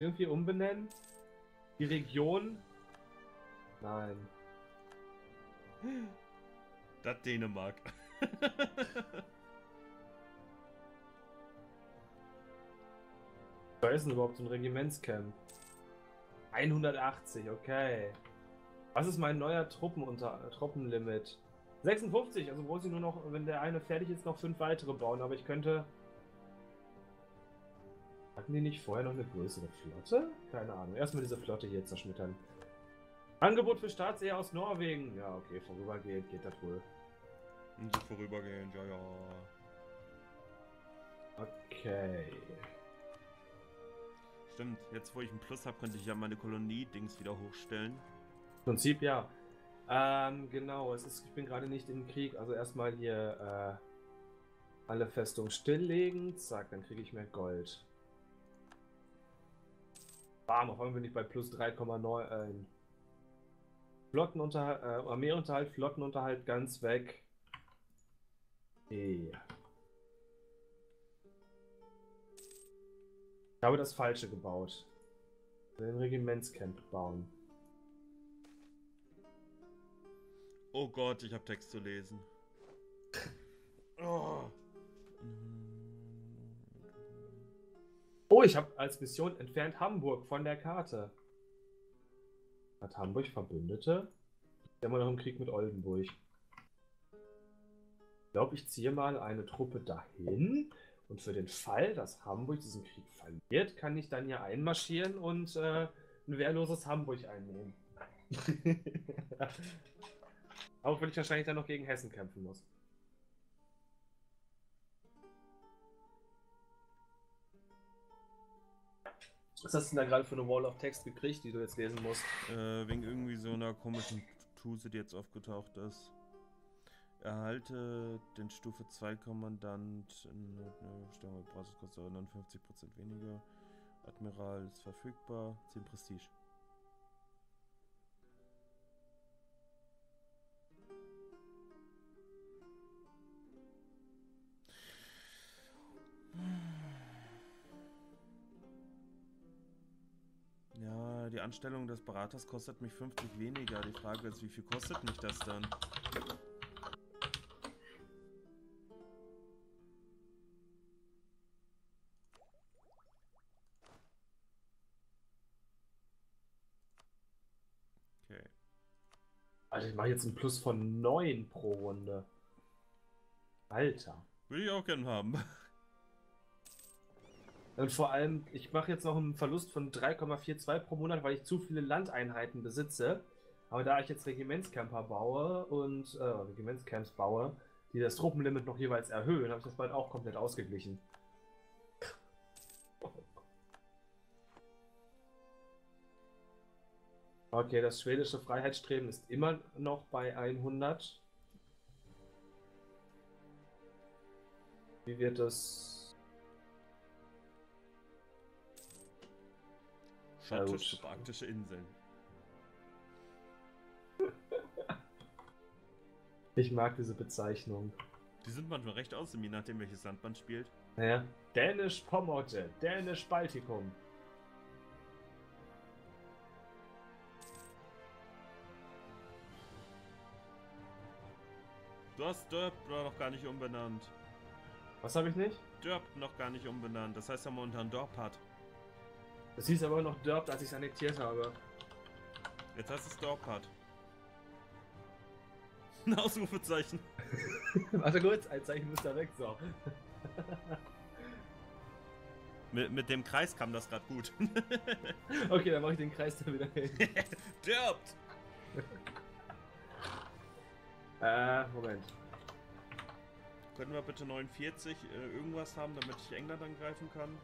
Irgendwie umbenennen? Die Region? Nein. Das Dänemark. Was ist denn überhaupt so ein Regimentscamp? 180, okay. Was ist mein neuer Truppenlimit? 56, also wo sie nur noch, wenn der eine fertig ist, noch 5 weitere bauen, aber ich könnte... Hatten die nicht vorher noch eine größere Flotte? Keine Ahnung. Erstmal diese Flotte hier zerschmettern. Angebot für Staatsehe aus Norwegen. Ja, okay, vorübergehend geht das wohl. So vorübergehend, ja, ja. Okay. Stimmt, jetzt wo ich einen Plus habe, könnte ich ja meine Kolonie-Dings wieder hochstellen. Im Prinzip ja. Genau, es ist, ich bin gerade nicht im Krieg, also erstmal hier alle Festungen stilllegen. Zack, dann kriege ich mehr Gold. Bam, auf einmal bin ich bei plus 3,9. Flottenunterhalt, Armeeunterhalt, Flottenunterhalt ganz weg. Okay. Ich habe das Falsche gebaut. Den Regimentscamp bauen. Oh Gott, ich habe Text zu lesen. Oh. Oh, ich habe als Mission entfernt Hamburg von der Karte. Hat Hamburg Verbündete? Ich bin immer noch im Krieg mit Oldenburg. Ich glaube, ich ziehe mal eine Truppe dahin. Und für den Fall, dass Hamburg diesen Krieg verliert, kann ich dann hier einmarschieren und ein wehrloses Hamburg einnehmen. Auch wenn ich wahrscheinlich dann noch gegen Hessen kämpfen muss. Was hast du denn da gerade für eine Wall of Text gekriegt, die du jetzt lesen musst? Wegen irgendwie so einer komischen Tuse, die jetzt aufgetaucht ist. Erhalte den Stufe 2 Kommandant in Brasiskurs 59% weniger. Admiral ist verfügbar, 10 Prestige. Ja, die Anstellung des Beraters kostet mich 50 weniger. Die Frage ist, wie viel kostet mich das dann? Okay. Alter, ich mache jetzt einen Plus von 9 pro Runde. Alter. Würde ich auch gern haben. Und vor allem, ich mache jetzt noch einen Verlust von 3,42 pro Monat, weil ich zu viele Landeinheiten besitze. Aber da ich jetzt Regimentscamper baue und Regimentscamps baue, die das Truppenlimit noch jeweils erhöhen, habe ich das bald auch komplett ausgeglichen. Okay, das schwedische Freiheitsstreben ist immer noch bei 100. Wie wird das... Schottisch-arktische Inseln. Ich mag diese Bezeichnung. Die sind manchmal recht außen, je nachdem welches Land man spielt. Ja. Dänisch-Pomorte, Dänisch-Baltikum. Du hast Dörp noch gar nicht umbenannt. Was habe ich nicht? Dörp noch gar nicht umbenannt. Das heißt, dass man unter Dorp hat. Es hieß aber noch Dörp, als ich es annektiert habe. Jetzt heißt es Dörpart. Ein Ausrufezeichen. Warte kurz, ein Zeichen müsste weg, so. mit dem Kreis kam das gerade gut. Okay, dann mache ich den Kreis da wieder hin. Dörpt! Moment. Können wir bitte 49 irgendwas haben, damit ich England angreifen kann?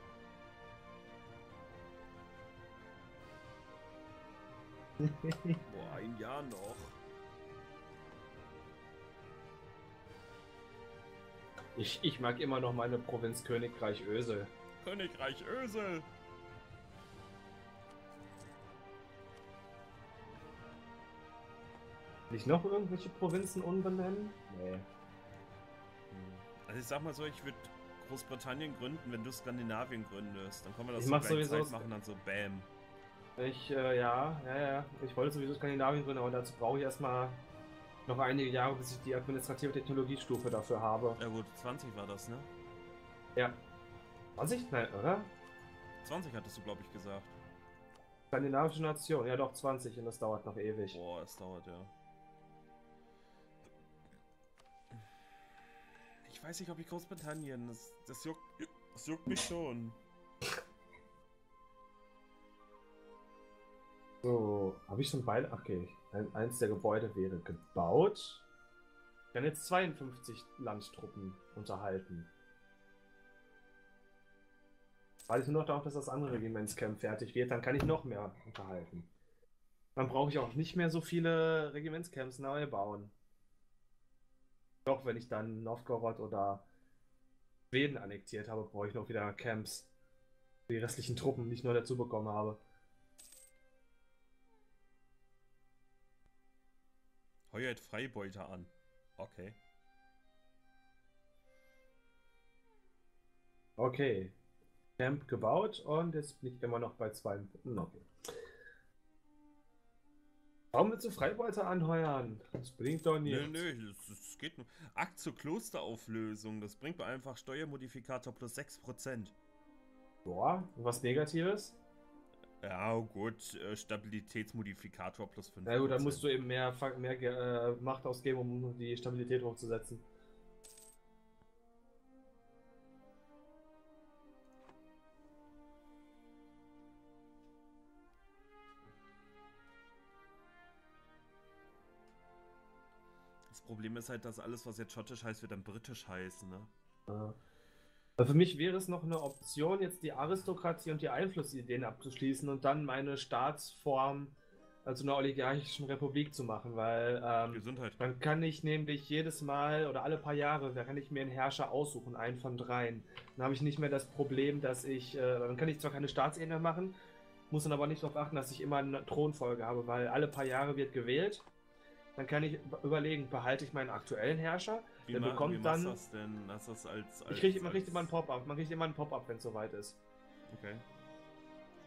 Boah, ein Jahr noch. Ich mag immer noch meine Provinz Königreich Ösel. Königreich Ösel! Nicht noch irgendwelche Provinzen umbenennen? Nee. Also ich sag mal so, ich würde Großbritannien gründen, wenn du Skandinavien gründest. Dann können wir das so machen, dann so bam. Ich, ich wollte sowieso Skandinavien gründen, aber dazu brauche ich erstmal noch einige Jahre, bis ich die administrative Technologiestufe dafür habe. Ja gut, 20 war das, ne? Ja. 20? Nein, oder? 20 hattest du, glaube ich, gesagt. Skandinavische Nation, ja doch, 20 und das dauert noch ewig. Boah, es dauert, ja. Ich weiß nicht, ob ich Großbritannien, das juckt mich schon. So, habe ich schon beide? Okay, eins der Gebäude wäre gebaut. Ich kann jetzt 52 Landtruppen unterhalten. Weil ich nur noch darauf, dass das andere Regimentscamp fertig wird, dann kann ich noch mehr unterhalten. Dann brauche ich auch nicht mehr so viele Regimentscamps neu bauen. Doch, wenn ich dann Novgorod oder Schweden annektiert habe, brauche ich noch wieder Camps, die restlichen Truppen, die ich neu dazu bekommen habe. Heuert Freibeuter an. Okay. Okay. Camp gebaut und jetzt bin ich immer noch bei 2. Okay. Warum willst du Freibeuter anheuern? Das bringt doch nichts. Nö, das geht nur. Akt zur Klosterauflösung, das bringt mir einfach Steuermodifikator plus 6%. Boah, was Negatives? Ja gut, Stabilitätsmodifikator plus 5%. Ja gut, dann musst du eben mehr Macht ausgeben, um die Stabilität hochzusetzen. Problem ist halt, dass alles, was jetzt schottisch heißt, wird dann britisch heißen, ne? Ja. Also für mich wäre es noch eine Option, jetzt die Aristokratie und die Einflussideen abzuschließen und dann meine Staatsform zu einer oligarchischen Republik zu machen, weil dann kann ich nämlich jedes Mal oder alle paar Jahre, da kann ich mir einen Herrscher aussuchen, einen von dreien. Dann habe ich nicht mehr das Problem, dass ich, dann kann ich zwar keine Staatsebene machen, muss dann aber nicht darauf achten, dass ich immer eine Thronfolge habe, weil alle paar Jahre wird gewählt. Dann kann ich überlegen, behalte ich meinen aktuellen Herrscher, der bekommt dann... Wie machst du das denn? Hast das als man kriegt immer einen Pop-Up, wenn es soweit ist. Okay.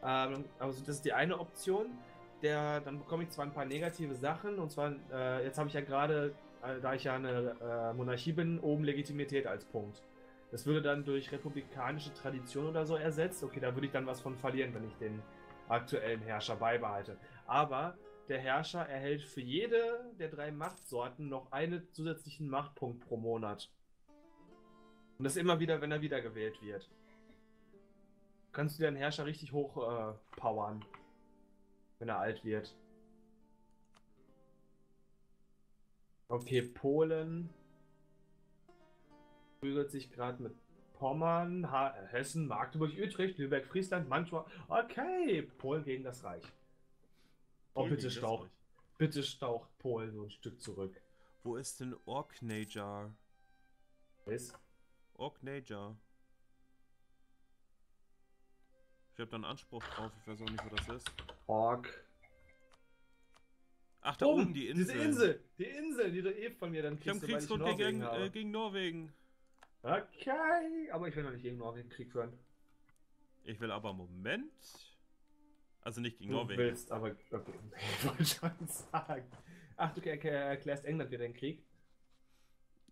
Also das ist die eine Option, dann bekomme ich zwar ein paar negative Sachen, und zwar, jetzt habe ich ja gerade, da ich ja eine Monarchie bin, oben Legitimität als Punkt. Das würde dann durch republikanische Tradition oder so ersetzt. Okay, da würde ich dann was von verlieren, wenn ich den aktuellen Herrscher beibehalte. Aber... Der Herrscher erhält für jede der 3 Machtsorten noch einen zusätzlichen Machtpunkt pro Monat. Und das immer wieder, wenn er wiedergewählt wird. Kannst du deinen Herrscher richtig hoch powern, wenn er alt wird. Okay, Polen prügelt sich gerade mit Pommern, Hessen, Magdeburg, Utrecht, Lübeck, Friesland, Mantua. Okay, Polen gegen das Reich. Oh, bitte staucht. Bitte staucht Polen so ein Stück zurück. Wo ist denn Orkneyjar? Was? Orkneyjar. Ich habe da einen Anspruch drauf, ich weiß auch nicht, wo das ist. Ork. Ach, da oben die Insel. Diese Insel, die du eh von mir dann kriegst. Ich habe Kriegsgrund gegen Norwegen. Okay, aber ich will noch nicht gegen Norwegen Krieg führen. Ich will aber, Moment... Also nicht gegen Norwegen. Du willst, aber... Okay, ich wollte schon sagen. Ach, du erklärst England wieder den Krieg?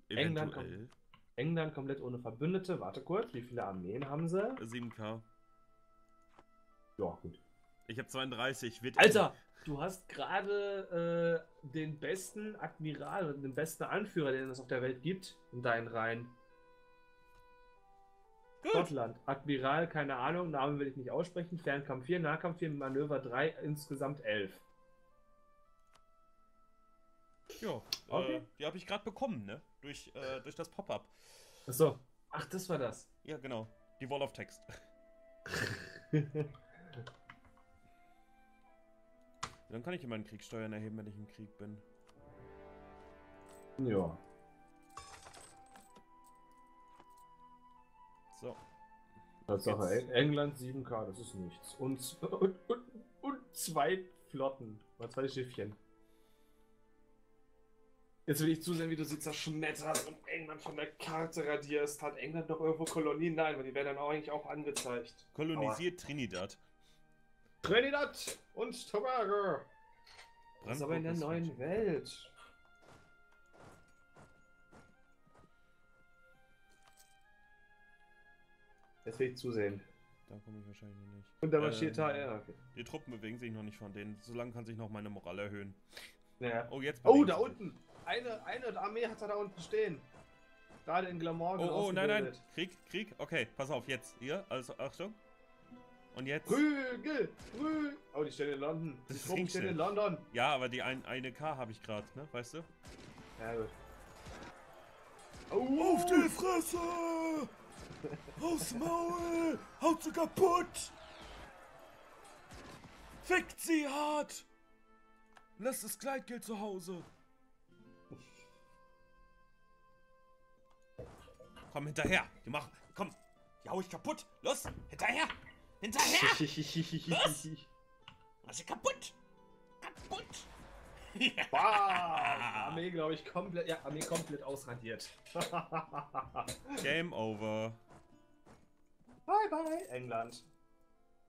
Eventuell. England komplett ohne Verbündete. Warte kurz, wie viele Armeen haben sie? 7.000. Ja, gut. Ich habe 32. Alter, du hast gerade den besten Admiral und den besten Anführer, den es auf der Welt gibt, in deinen Reihen. Schottland, Admiral, keine Ahnung, Namen will ich nicht aussprechen, Fernkampf 4, Nahkampf 4, Manöver 3, insgesamt 11. Jo, okay. Die habe ich gerade bekommen, ne? Durch das Pop-Up. Achso, ach, das war das. Ja, genau, die Wall of Text. Dann kann ich immer einen Kriegssteuern erheben, wenn ich im Krieg bin. Ja. So. Tatsache, England 7.000, das ist nichts. Und 2 Flotten. Mal 2 Schiffchen. Jetzt will ich zusehen, wie du sie zerschmetterst und England von der Karte radierst. Hat England noch irgendwo Kolonien? Nein, weil die werden dann auch eigentlich auch angezeigt. Kolonisiert Trinidad. Trinidad und Tobago. Das ist aber in der neuen Welt. Jetzt will ich zusehen. Da komme ich wahrscheinlich noch nicht. Und da marschiert HR. Okay. Die Truppen bewegen sich noch nicht von denen. Solange kann sich noch meine Moral erhöhen. Ja. Oh, jetzt da unten! Eine Armee hat er da unten stehen. Gerade in Glamorgan. Oh, nein. Krieg. Okay, pass auf, jetzt. Hier, also Achtung. Und jetzt. Rügel! Oh, die stehen in London. Die Truppen stehen in London. Ja, aber die eine K habe ich gerade, ne? Weißt du? Ja, gut. Oh. Auf die Fresse! Aufs Maul! Haut sie kaputt! Fickt sie hart! Lass das Kleidgeld zu Hause! Komm hinterher! Komm! Die hau ich kaputt! Los! Hinterher! Hinterher! Los! Mach sie kaputt! Kaputt! Wow! Armee, glaube ich, komplett. Ja, Armee komplett ausradiert. Game over. Bye bye, England.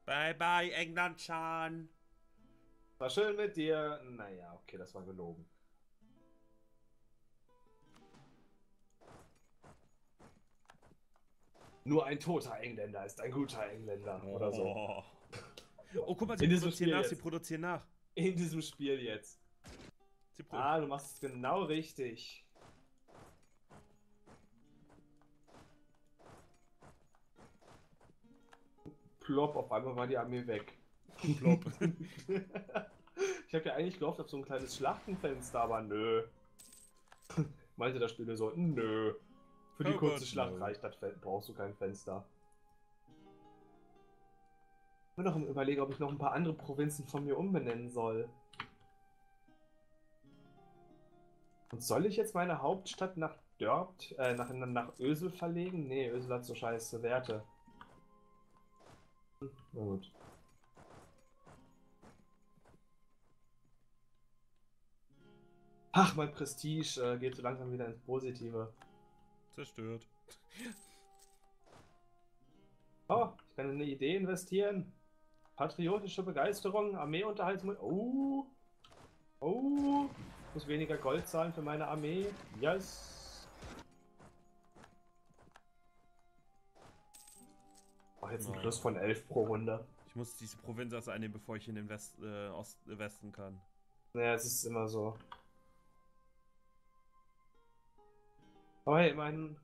Bye bye, England-Chan. War schön mit dir. Naja, okay, das war gelogen. Nur ein toter Engländer ist ein guter Engländer oder so. Oh, guck mal, sie produzieren nach, In diesem Spiel jetzt. Ah, du machst es genau richtig. Plopp, auf einmal war die Armee weg. Plopp. Ich habe ja eigentlich gehofft auf so ein kleines Schlachtenfenster, aber nö. Meinte das Spiel so, nö. Für die kurze Schlacht reicht das, brauchst du kein Fenster. Ich bin noch im Überlegen, ob ich noch ein paar andere Provinzen von mir umbenennen soll. Und soll ich jetzt meine Hauptstadt nach Dörpt, nach Ösel verlegen? Nee, Ösel hat so scheiße Werte. Na gut. Ach, mein Prestige geht so langsam wieder ins Positive. Zerstört. Oh, ich kann in eine Idee investieren. Patriotische Begeisterung, Armeeunterhaltung. Oh. Ich muss weniger Gold zahlen für meine Armee. Yes! Oh, jetzt ein Plus von 11 pro Runde. Ich muss diese Provinz also einnehmen, bevor ich in den Westen kann. Naja, es ist immer so. Oh hey, immerhin.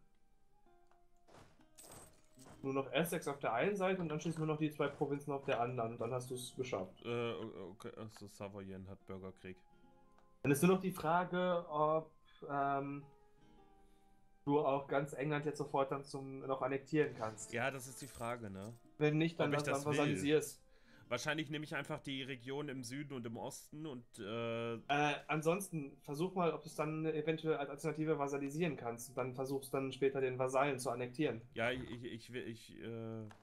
Nur noch Essex auf der einen Seite und dann schließen wir noch die zwei Provinzen auf der anderen. Dann hast du es geschafft. Okay, also Savoyen hat Bürgerkrieg. Dann ist nur noch die Frage, ob du auch ganz England jetzt sofort dann noch annektieren kannst. Ja, das ist die Frage, ne? Wenn nicht, dann vasallisierst. Wahrscheinlich nehme ich einfach die Region im Süden und im Osten und... ansonsten, versuch mal, ob du es dann eventuell als Alternative vasalisieren kannst. Dann versuchst dann später den Vasallen zu annektieren. Ja,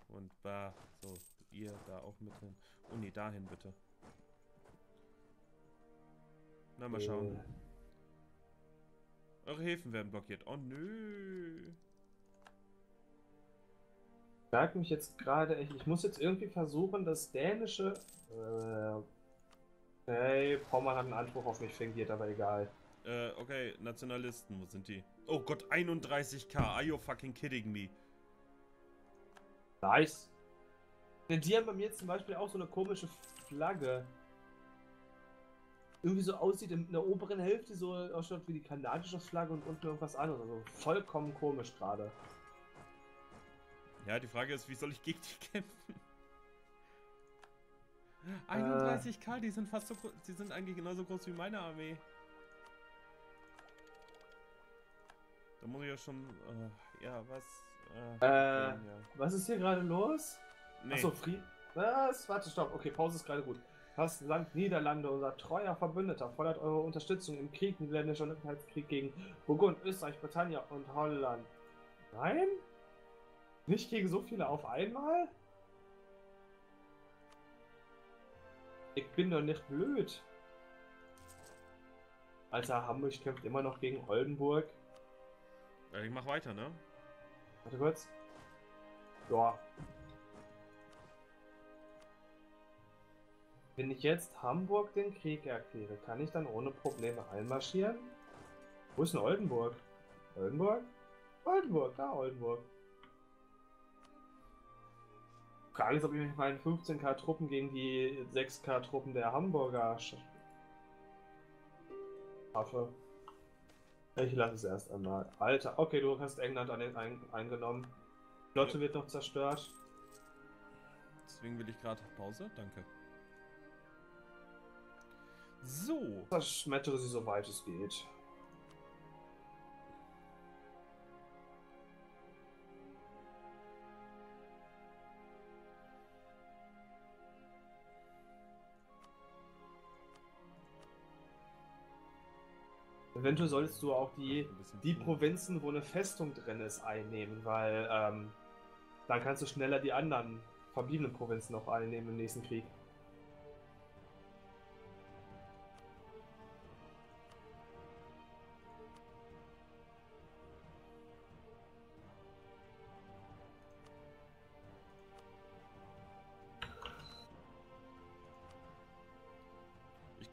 und da, so, ihr da auch mit hin. Oh ne, dahin bitte. Na, mal schauen. Eure Häfen werden blockiert. Oh, nö. Ich merke mich jetzt gerade echt. Ich muss jetzt irgendwie versuchen, das dänische... Hey, Pommern hat einen Anspruch auf mich fingiert, aber egal. Okay, Nationalisten, wo sind die? Oh Gott, 31k. Are you fucking kidding me? Nice. Denn die haben bei mir zum Beispiel auch so eine komische Flagge. Irgendwie so aussieht in der oberen Hälfte so ausschaut wie die kanadische Flagge und unten irgendwas anderes. Also vollkommen komisch gerade. Ja, die Frage ist, wie soll ich gegen die kämpfen? 31k, die sind fast so groß, die sind eigentlich genauso groß wie meine Armee. Da muss ich ja schon. Was ist hier gerade los? Nee. Achso, Frieden. Was? Warte, stopp. Okay, Pause ist gerade gut. Das Land Niederlande, unser treuer Verbündeter, fordert eure Unterstützung im Krieg, niederländischer Unabhängigkeitskrieg gegen Burgund, Österreich, Britannien und Holland. Nein? Nicht gegen so viele auf einmal? Ich bin doch nicht blöd. Alter, Hamburg kämpft immer noch gegen Oldenburg. Ja, ich mach weiter, ne? Warte kurz. Ja. Wenn ich jetzt Hamburg den Krieg erkläre, kann ich dann ohne Probleme einmarschieren? Wo ist denn Oldenburg? Oldenburg? Oldenburg, da Oldenburg. Frage ist, ob ich mit meinen 15.000 Truppen gegen die 6.000 Truppen der Hamburger schaffe. Ich lasse es erst einmal. Alter, okay, du hast England eingenommen. Die Flotte wird noch zerstört. Deswegen will ich gerade Pause, danke. So. Zerschmettere sie, soweit es geht. Eventuell solltest du auch die Provinzen, wo eine Festung drin ist, einnehmen, weil dann kannst du schneller die anderen verbliebenen Provinzen auch einnehmen im nächsten Krieg.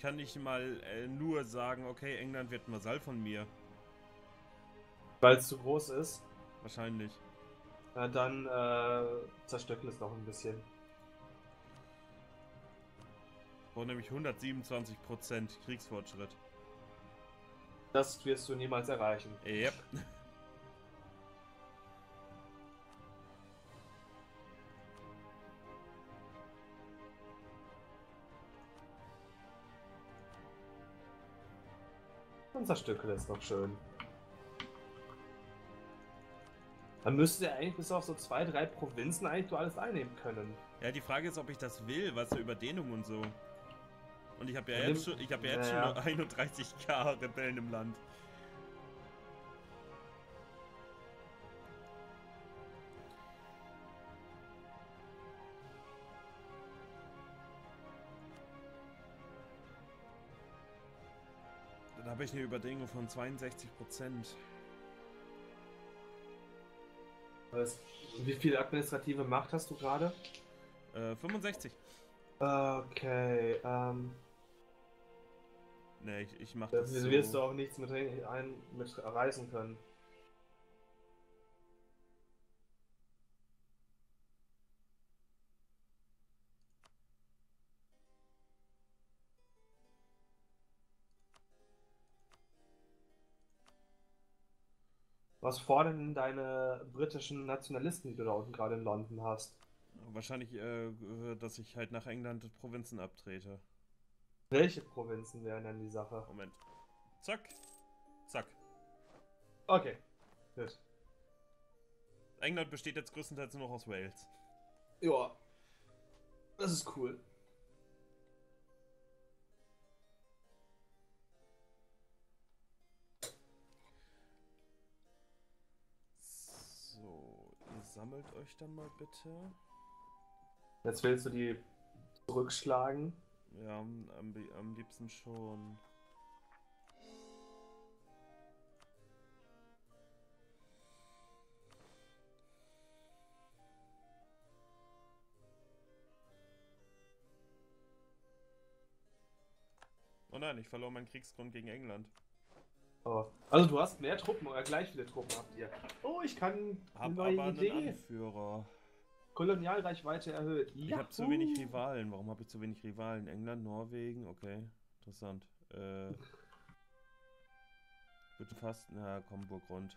Kann ich mal nur sagen, okay, England wird Vasall von mir. Weil es zu groß ist? Wahrscheinlich. Na dann zerstöckle es noch ein bisschen. Ich brauche nämlich 127% Kriegsfortschritt. Das wirst du niemals erreichen. Yep. Unser Stückchen ist noch schön. Dann müsste er eigentlich bis auf so 2, 3 Provinzen eigentlich so alles einnehmen können. Ja, die Frage ist, ob ich das will, was so Überdehnung und so. Und ich habe ja jetzt schon, nur 31.000 Rebellen im Land. Habe ich eine Überdehnung von 62%. Wie viel administrative Macht hast du gerade? 65. Okay, nee, ich mach das. Das so. Wirst du auch nichts mit erreichen können. Was fordern denn deine britischen Nationalisten, die du da unten gerade in London hast? Wahrscheinlich, dass ich halt nach England Provinzen abtrete. Welche Provinzen wären denn die Sache? Moment. Zack. Zack. Okay. Gut. England besteht jetzt größtenteils nur noch aus Wales. Ja. Das ist cool. Sammelt euch dann mal bitte. Jetzt willst du die zurückschlagen? Ja, am liebsten schon. Oh nein, ich verlor meinen Kriegsgrund gegen England. Oh. Also du hast mehr Truppen oder gleich viele Truppen habt ihr. Oh, ich kann eine neue Idee. Einen Anführer. Kolonialreichweite erhöht. Ich habe zu wenig Rivalen. Warum habe ich zu wenig Rivalen? England, Norwegen, okay. Interessant. Bitte fast. Na, komm, Burgrund.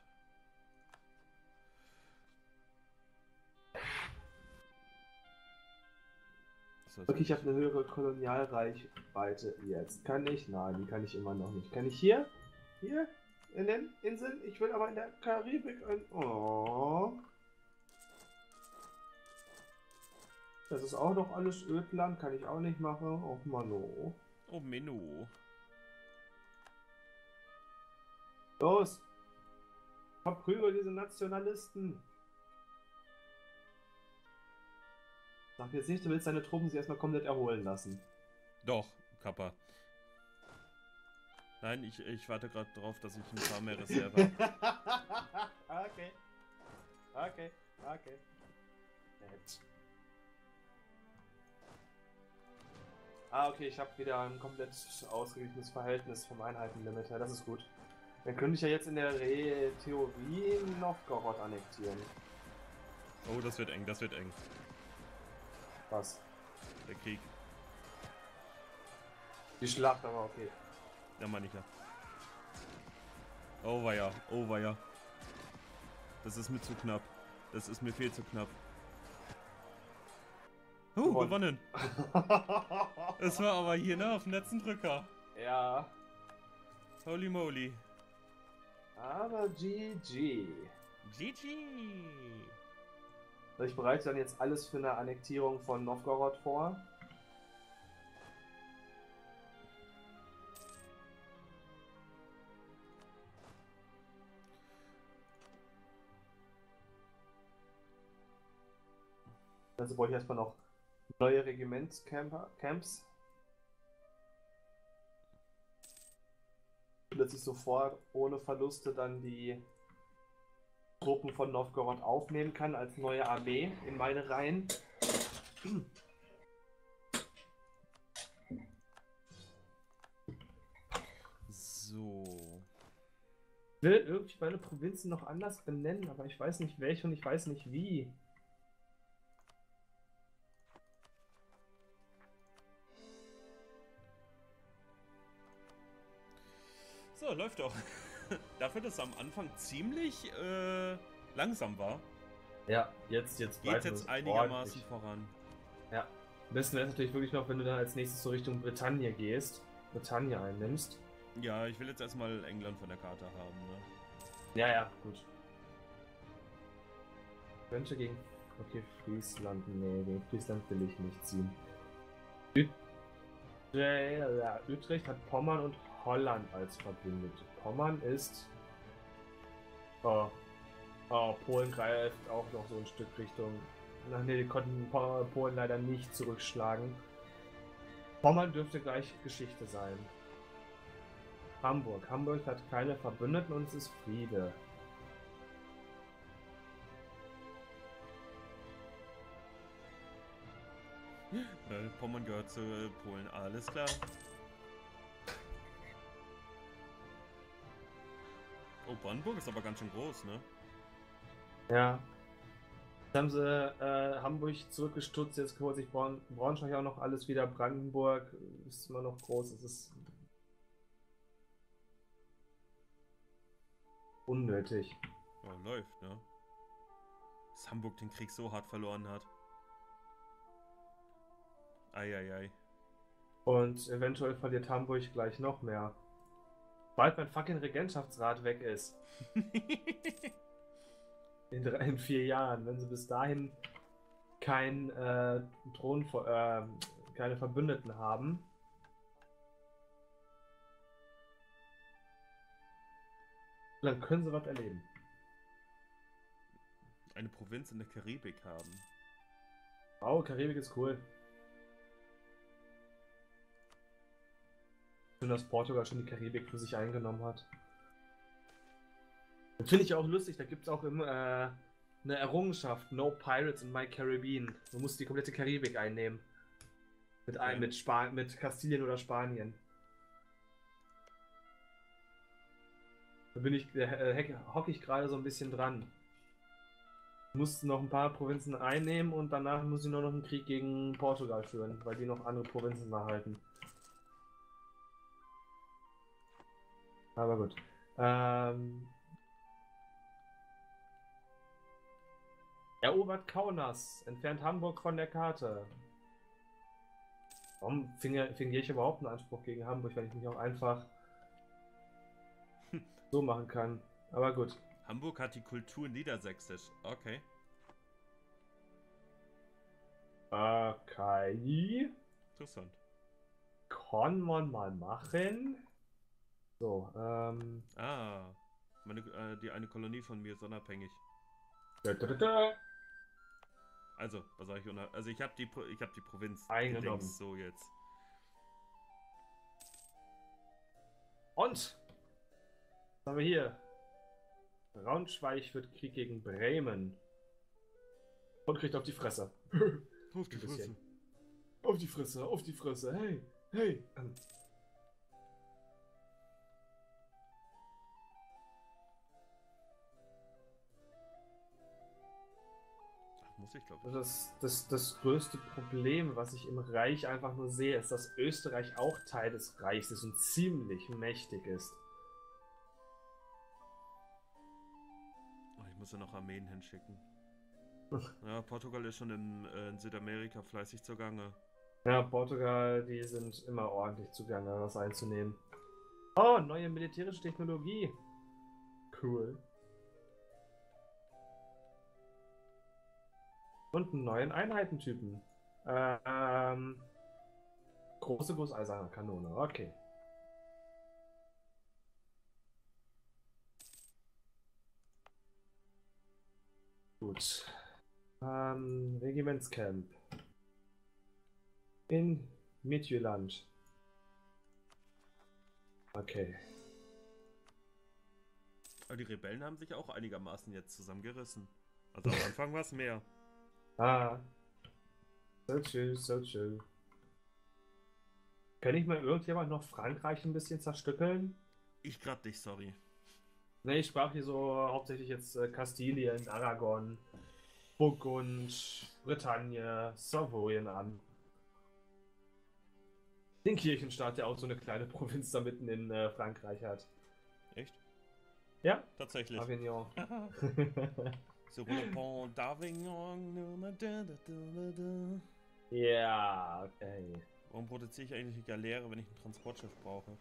Okay, ich habe eine höhere Kolonialreichweite jetzt. Kann ich? Nein, die kann ich immer noch nicht. Kann ich hier? Hier? In den Inseln? Ich will aber in der Karibik ein... Oh. Das ist auch noch alles Ödland. Kann ich auch nicht machen. Oh, Mano. Oh, Menno. Los! Verprügel diese Nationalisten! Sag jetzt nicht, du willst deine Truppen sich erstmal komplett erholen lassen. Doch, Kappa. Nein, ich warte gerade drauf, dass ich ein paar mehr Reserve habe. Okay. Okay, okay. Nett. Ah, okay, ich habe wieder ein komplett ausgeglichenes Verhältnis vom Einheitenlimit her, das ist gut. Dann könnte ich ja jetzt in der Theorie Novgorod annektieren. Oh, das wird eng, das wird eng. Was? Der Krieg. Die Schlacht, aber okay. Ja, meine ich ja. Oh weia, oh weia. Das ist mir zu knapp. Das ist mir viel zu knapp. Gewonnen. Das war aber hier, ne? Auf dem letzten Drücker. Ja. Holy moly. Aber GG. GG. Ich bereite dann jetzt alles für eine Annektierung von Novgorod vor. Also brauche ich erstmal noch neue Regimentscamps. Dass ich sofort ohne Verluste dann die Truppen von Novgorod aufnehmen kann als neue Armee in meine Reihen. So. Ich will irgendwie meine Provinzen noch anders benennen, aber ich weiß nicht welche und ich weiß nicht wie. So, läuft doch. Dafür, dass es am Anfang ziemlich langsam war. Ja, jetzt geht jetzt einigermaßen ordentlich voran. Ja, am besten wäre es natürlich wirklich noch, wenn du dann als nächstes so Richtung Bretagne gehst, Bretagne einnimmst. Ja, ich will jetzt erstmal England von der Karte haben, ne? Ja, ja, gut. Wünsche gegen... Okay, Friesland, nee, gegen Friesland will ich nicht ziehen. Utrecht hat Pommern und Holland als Verbündete. Pommern ist... Oh, Polen greift auch noch so ein Stück Richtung... Ach ne, die konnten Polen leider nicht zurückschlagen. Pommern dürfte gleich Geschichte sein. Hamburg. Hamburg hat keine Verbündeten und es ist Friede. Pommern gehört zu Polen. Alles klar. Oh, Brandenburg ist aber ganz schön groß, ne? Ja. Jetzt haben sie Hamburg zurückgestutzt, jetzt holt sich Braunschweig auch noch alles wieder. Brandenburg ist immer noch groß, es ist unnötig. Ja, läuft, ne? Dass Hamburg den Krieg so hart verloren hat. Eieiei. Und eventuell verliert Hamburg gleich noch mehr. Sobald mein fucking Regentschaftsrat weg ist. In 4 Jahren. Wenn sie bis dahin keine Verbündeten haben. Dann können sie was erleben. Eine Provinz in der Karibik haben. Wow, Karibik ist cool. Schön, dass Portugal schon die Karibik für sich eingenommen hat. Finde ich auch lustig, da gibt es auch eine Errungenschaft, No Pirates in My Caribbean. Du musst die komplette Karibik einnehmen. Mit Kastilien oder Spanien. Da bin ich, hocke ich gerade so ein bisschen dran. Du musst noch ein paar Provinzen einnehmen und danach muss ich nur noch einen Krieg gegen Portugal führen, weil die noch andere Provinzen erhalten. Aber gut. Erobert Kaunas. Entfernt Hamburg von der Karte. Warum finde ich überhaupt einen Anspruch gegen Hamburg, wenn ich mich auch einfach so machen kann? Aber gut. Hamburg hat die Kultur niedersächsisch. Okay. Okay. Interessant. Kann man mal machen. So, die eine Kolonie von mir ist unabhängig. Also, was sag ich unabhängig? Also ich hab die Provinz eingenommen. So jetzt. Und was haben wir hier? Braunschweig wird Krieg gegen Bremen. Und kriegt auf die Fresse. Auf die Fresse. Auf die Fresse, auf die Fresse. Hey, hey. Muss ich, glaube ich. Das größte Problem, was ich im Reich einfach nur sehe, ist, dass Österreich auch Teil des Reichs ist und ziemlich mächtig ist. Oh, ich muss ja noch Armeen hinschicken. Ja, Portugal ist schon in Südamerika fleißig zugange. Ja, Portugal, die sind immer ordentlich zugange, was einzunehmen. Oh, neue militärische Technologie. Cool. Und einen neuen Einheitentypen. Große Gusseiserner Kanone, okay. Gut. Regimentscamp. In Midtjylland. Okay. Aber die Rebellen haben sich auch einigermaßen jetzt zusammengerissen. Also am Anfang war es mehr. Ah, so chill, so chill. Kann ich mal irgendjemand noch Frankreich ein bisschen zerstückeln? Ich grad nicht, sorry. Ne, ich sprach hier so hauptsächlich jetzt Kastilien, Aragon, Burgund, Bretagne, Savoyen an. Den Kirchenstaat, der auch so eine kleine Provinz da mitten in Frankreich hat. Echt? Ja? Tatsächlich. Avignon. So, Pont d'Avignon. Ja, okay. Warum produziere ich eigentlich eine Galeere, wenn ich ein Transportschiff brauche?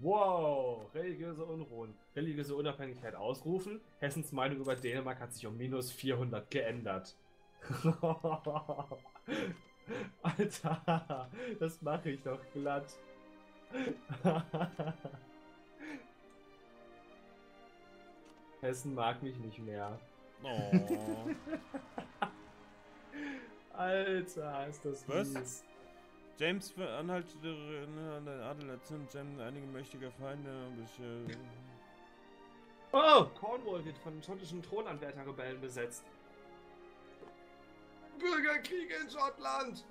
Wow, religiöse Unruhen. Religiöse Unabhängigkeit ausrufen. Hessens Meinung über Dänemark hat sich um -400 geändert. Alter, das mache ich doch glatt. Hessen mag mich nicht mehr. Oh. Alter, ist das was? James Anhalt an der Adelaide, James einige mächtige Feinde. Oh! Cornwall wird von schottischen Thronanwärterrebellen besetzt. Bürgerkrieg in Schottland!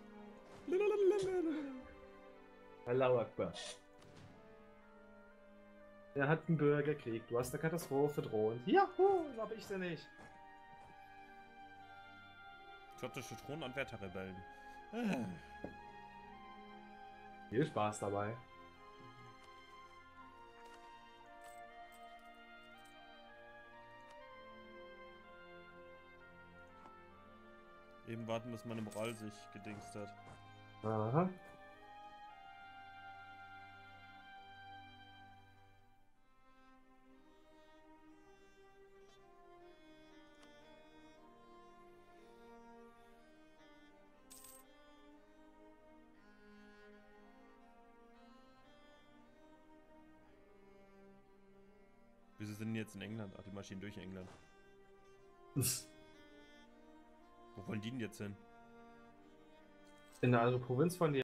Allahu Akbar. Er hat einen Bürgerkrieg, du hast eine Katastrophe drohend. Juhu, glaube ich sie nicht. Schottische Thronanwärterrebellen. Viel Spaß dabei. Eben warten, bis meine Moral sich gedingst hat. Aha. Wieso sind die jetzt in England? Ach, die Maschinen durch England. Wo wollen die denn jetzt hin? In eine andere Provinz von dir.